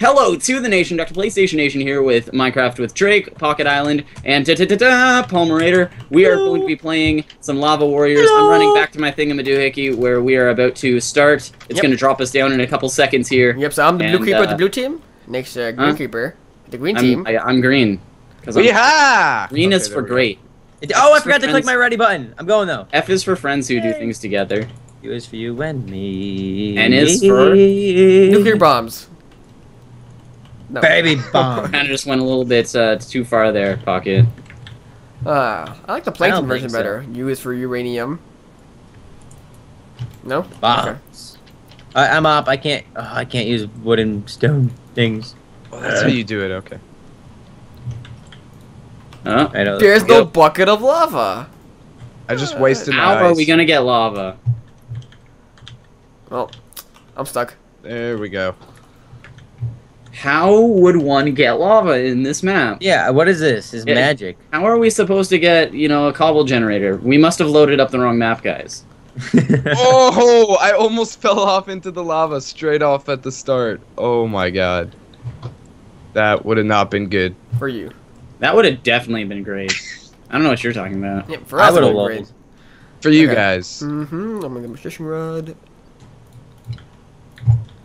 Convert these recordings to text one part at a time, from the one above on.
Hello to the nation, Dr. PlayStation Nation here with Minecraft with Drake, Pocket Island, and Palmer Raider. We are going to be playing some Lava Warriors. Hello. I'm running back to my thing in Maduhiki where we are about to start. It's going to drop us down in a couple seconds here. Yep, so I'm the blue creeper with the blue team. Next, green creeper. The green team. I'm green. Yeehaw! Green is for great. Oh, I forgot to click my ready button. I'm going though. F is for friends who do things together. U is for you and me. N is for... nuclear bombs. No. Baby bomb. I just went a little bit too far there, Pocket. I like the plankton version better. U is for uranium. No? Bombs. Okay. I'm up. I can't use wood and stone things. Oh, that's how you do it. Okay. There's no bucket of lava. I just wasted my ice. How are we gonna get lava? Well, I'm stuck. There we go. How would one get lava in this map? Yeah, what is this? It's magic. How are we supposed to get, you know, a cobble generator? We must have loaded up the wrong map, guys. Oh, I almost fell off into the lava straight off at the start. Oh my god. That would have not been good. For you. That would have definitely been great. I don't know what you're talking about. Yeah, for us, it would have been great. For you guys. Mm-hmm. I'm gonna get a fishing rod.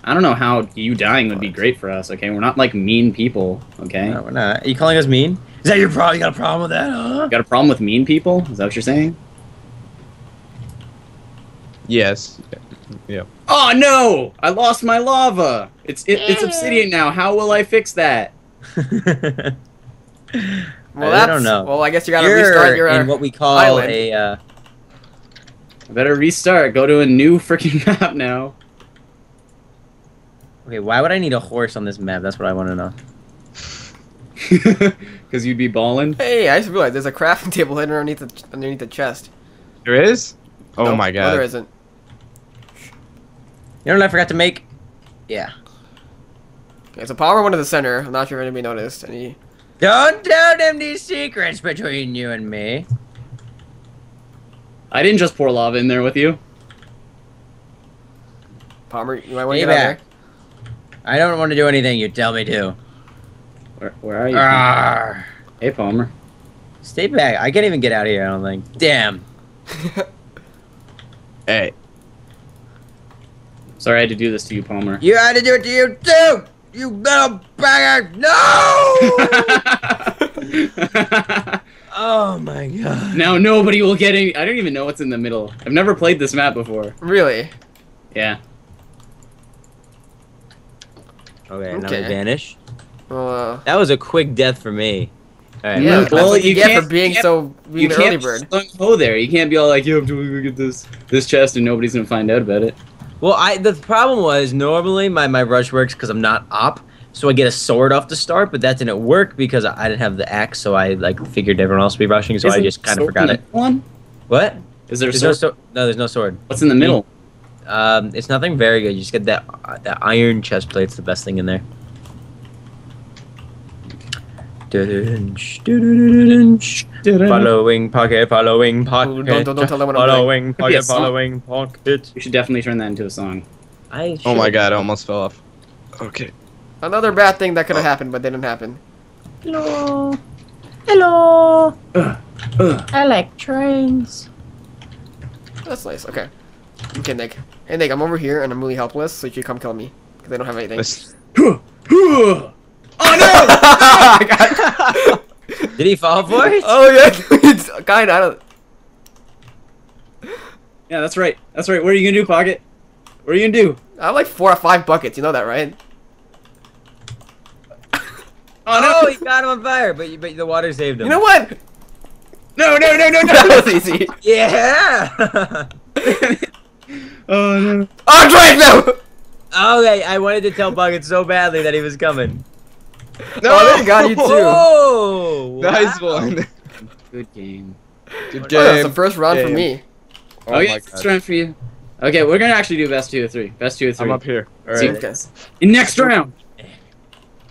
I don't know how you dying would be great for us, okay? We're not, like, mean people, okay? No, we're not. Are you calling us mean? Is that your problem? You got a problem with that, huh? You got a problem with mean people? Is that what you're saying? Yes. Yeah. Oh, no! I lost my lava! It's obsidian now. How will I fix that? I don't know. Well, I guess you gotta restart your in what we call island. I better restart. Go to a new freaking map now. Okay, why would I need a horse on this map? That's what I want to know. Because you'd be ballin'? Hey, I just realized there's a crafting table hidden underneath the chest. There is? Oh my god. No, there isn't. You know what I forgot to make? Yeah. Okay, so Palmer went to the center. I'm not sure if anybody noticed. Don't tell them these secrets between you and me. I didn't just pour lava in there with you. Palmer, you might want to get out there. I don't want to do anything you tell me to. Where are you? Arrgh. Hey, Palmer. Stay back. I can't even get out of here, I don't think. Damn. Hey. Sorry I had to do this to you, Palmer. You had to do it to you, too! You little bugger! No! Oh, my god. Now nobody will get any... I don't even know what's in the middle. I've never played this map before. Really? Yeah. Okay, now I vanish. That was a quick death for me. All right, yeah, well, you can't for being so you can't go there. You can't be all like, "Yo, I'm gonna get this chest and nobody's gonna find out about it." Well, the problem was normally my rush works because I'm not op, so I get a sword off the start, but that didn't work because I didn't have the axe, so I like figured everyone else would be rushing, so I just kind of forgot it. What? Is there a sword? No, there's no sword. What's in the middle? It's nothing very good. You just get that iron chest plate's the best thing in there. Following Pocket, following Pocket. Don't tell them what I'm doing. Following Pocket, following Pocket. We should definitely turn that into a song. Oh my god, I almost fell off. Okay. Another bad thing that could have happened, but didn't happen. Hello. Hello. I like trains. That's nice, okay. Okay, Nick. Hey, Nick, I'm over here, and I'm really helpless, so you should come kill me. Because I don't have anything. Oh, no! Did he fall for it? Oh, yeah. Kind of. I don't... Yeah, that's right. That's right. What are you going to do, Pocket? What are you going to do? I have like 4 or 5 buckets. You know that, right? Oh, no! He got him on fire, but the water saved him. You know what? No. That was easy. Yeah! Oh no! Oh, Drake, no! Okay, I wanted to tell Bucket so badly that he was coming. No, oh, they got you too. Whoa, nice one. Good game. Good game. Oh, that's the first round for me. Oh, yeah, first round for you. Okay, we're gonna actually do best 2 or 3. Best 2 or 3. I'm up here. All right. Guys. In next round.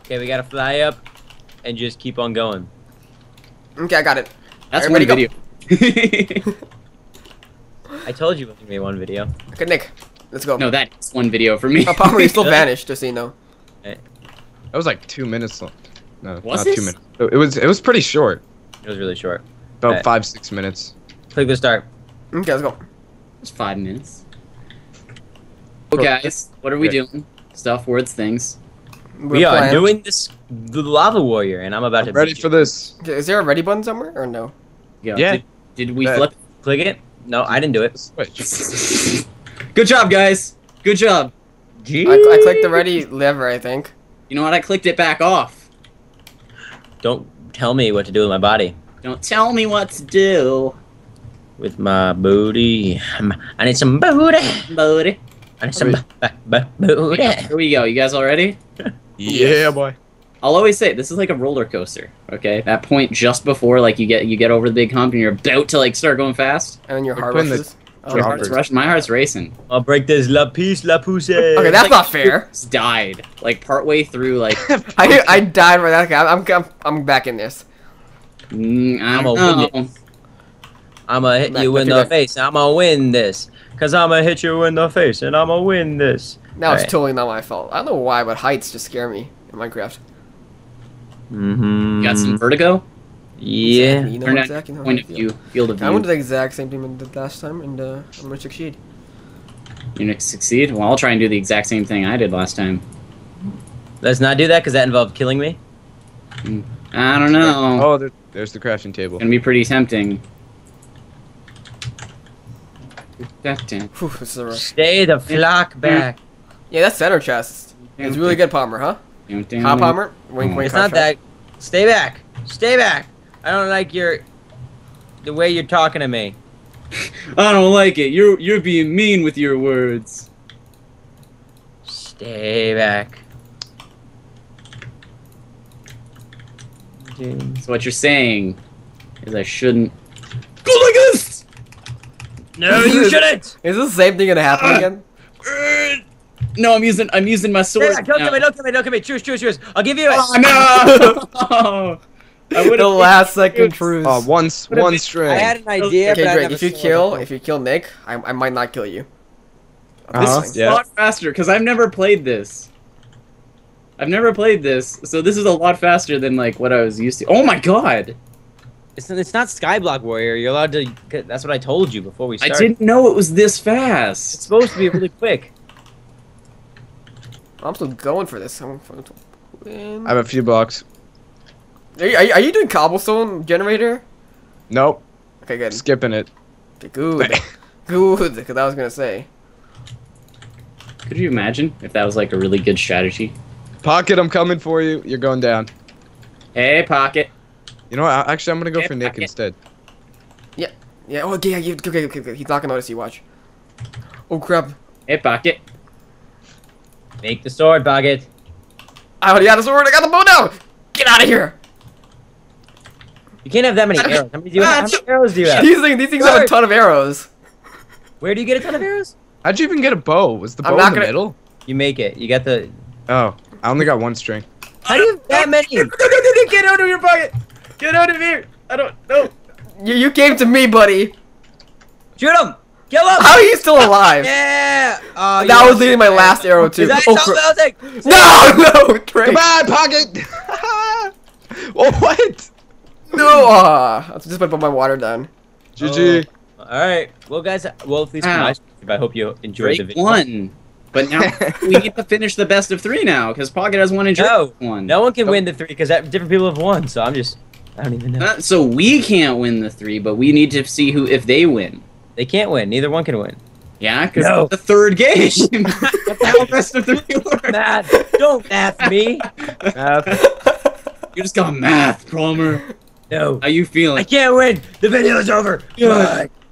Okay, we gotta fly up and just keep on going. Okay, I got it. That's one video. I told you it was gonna be one video. Okay, Nick, let's go. No, that's one video for me. Oh, Palmer, you still vanished, just so you know. That was like 2 minutes long. No, was not 2 minutes. It was pretty short. It was really short. About right. 5, 6 minutes. Click the start. Okay, let's go. It's 5 minutes. Okay, guys, what are we doing? Stuff, words, things. We are doing this, the Lava Warrior, and I'm about to. Ready for this? Is there a ready button somewhere or no? Yeah. Did we flip? Click it? No, I didn't do it. Switch. Good job, guys. Good job. I clicked the ready lever, I think. You know what? I clicked it back off. Don't tell me what to do with my body. Don't tell me what to do with my booty. I need some booty. Booty. I need some booty. Here we go. You guys all ready? Yeah, boy. I'll always say this is like a roller coaster. Okay, that point just before like you get over the big hump and you're about to like start going fast. And then your heart rushes. Your heart's rushed. My heart's racing. I'll break this la piece la pousse. Okay, that's like, not fair. Died like partway through like. I died right now. Okay, I'm back in this. I'ma hit you in the face. I'ma win this. Cause I'ma hit you in the face and I'ma win this. Now it's totally not my fault. I don't know why, but heights just scare me in Minecraft. You got some vertigo? Yeah. Exactly. You know exactly how I feel. Field of view. I went to the exact same thing I did last time, and I'm gonna succeed. You're gonna succeed? Well, I'll try and do the exact same thing I did last time. Let's not do that, because that involved killing me? I don't know. Oh, there's the crafting table. It's gonna be pretty tempting. Whew, this is a rush. Stay the flock back. Yeah, that's center chest. It's really good, Palmer, huh? Hot Palmer? Wink, wink, it's not that. Stay back. Stay back. I don't like the way you're talking to me. I don't like it. You're being mean with your words. Stay back. So what you're saying is I shouldn't go like this. No, you shouldn't. Is the same thing gonna happen again? No, I'm using my sword. Don't come in, don't come in, don't come in. Choose, choose, choose. I'll give you a. Oh, no! The last second truce. Oh, one string. I had an idea, okay, but Drake, if you kill Nick, I might not kill you. This is a lot faster because I've never played this. So this is a lot faster than like what I was used to. Oh my god! It's not Skyblock Warrior. You're allowed to. That's what I told you before we started. I didn't know it was this fast. It's supposed to be really quick. I'm still going for this. I'm going to win. I have a few blocks. Are you doing cobblestone generator? Nope. Okay, good. Skipping it. Okay, good. Good, because I was going to say. Could you imagine if that was like a really good strategy? Pocket, I'm coming for you. You're going down. Hey, Pocket. You know what? Actually, I'm going to go for Nick instead. Yeah. Yeah. Oh, yeah. Okay. He's not going to notice you. Watch. Oh, crap. Hey, Pocket. Make the sword, Bucket. I already got the sword. I got the bow now. Get out of here. You can't have that many arrows. How many, arrows do you have? These things have a ton of arrows. Where do you get a ton of arrows? How'd you even get a bow? Was the bow in the middle? You make it. You got the. Oh, I only got one string. How do you have that many? Get out of here, Bucket. Get out of here. I don't know. You came to me, buddy. Shoot him. Kill him! How are you still alive? Yeah! That was literally my last arrow, too. Is that no! Drake. Come on, Pocket! What? No! I just about to put my water down. GG. Alright. Well, guys, at least I hope you enjoyed the video. One. But now we need to finish the best of three now, because Pocket has one and Drake one. No one can win the three, because different people have won, so I don't even know. So we can't win the three, but we need to see if they win. They can't win. Neither one can win. Yeah, because the third game. That's how the rest of the viewers. Math. Don't math me. Math. You just got math, Palmer. No. How you feeling? I can't win. The video's over. Yeah.